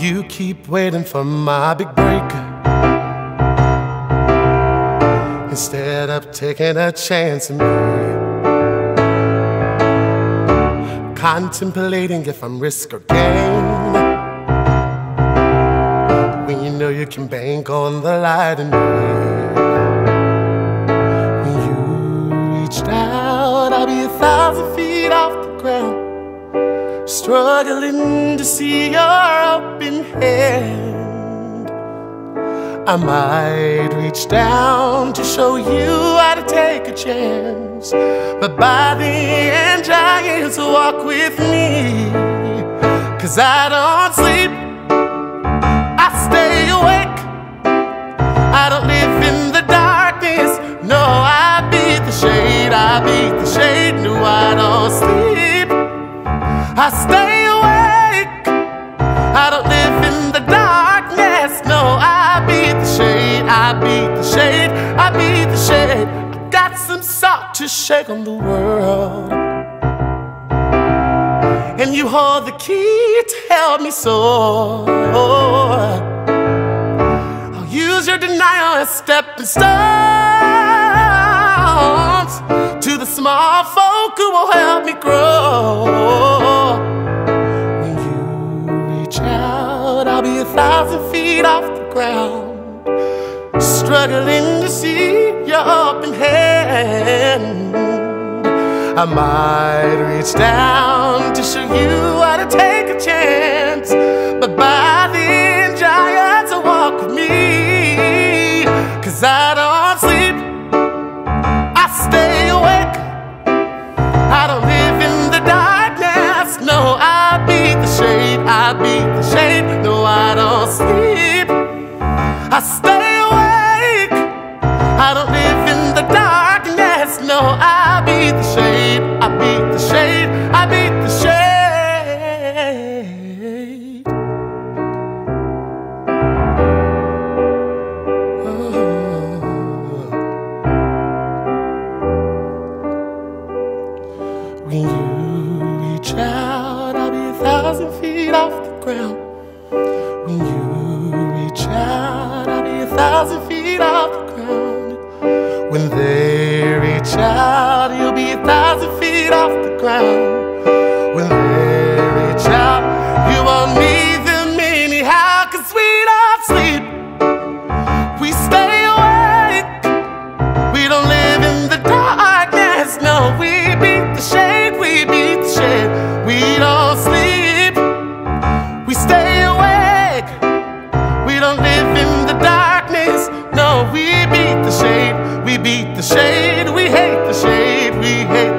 You keep waiting for my big break, instead of taking a chance and pray, contemplating if I'm risk or gain, when you know you can bank on the light and day. When you reached out, I'll be 1,000 feet off the ground, struggling to see your open hand. I might reach down to show you how to take a chance, but by the end, giants walk with me. 'Cause I don't sleep, I stay awake. I don't live in the darkness, no, I beat the shade. I beat the shade, no, I don't sleep, I stay awake. I don't live in the darkness, no, I beat the shade. I beat the shade, I beat the shade. I got some salt to shake on the world, and you hold the key to help me soar. I'll use your denial as stepping stones to the small folk who will help me grow. 1,000 feet off the ground, struggling to see your open hand. I might reach down to show you how to take a chance, but by the end, giants will walk with me. 'Cause I don't sleep, I stay awake. I don't live in the darkness, no, I beat the shade. I beat the shade, I don't sleep, I stay awake. I don't live in the darkness, no, I beat the shade. I beat the shade, I beat the shade. Oh. When you reach out, I'll be 1,000 feet off the ground. When you reach out, I'll be 1,000 feet off the ground. When they reach out, you'll be 1,000 feet off the ground. When they reach out, you won't need them anyhow. 'Cause we don't sleep, we stay awake. We don't live in the darkness, no, we beat the shade. We beat the shade. We don't sleep, we stay awake. We beat the shade, we hate the shade, we hate the shade, we hate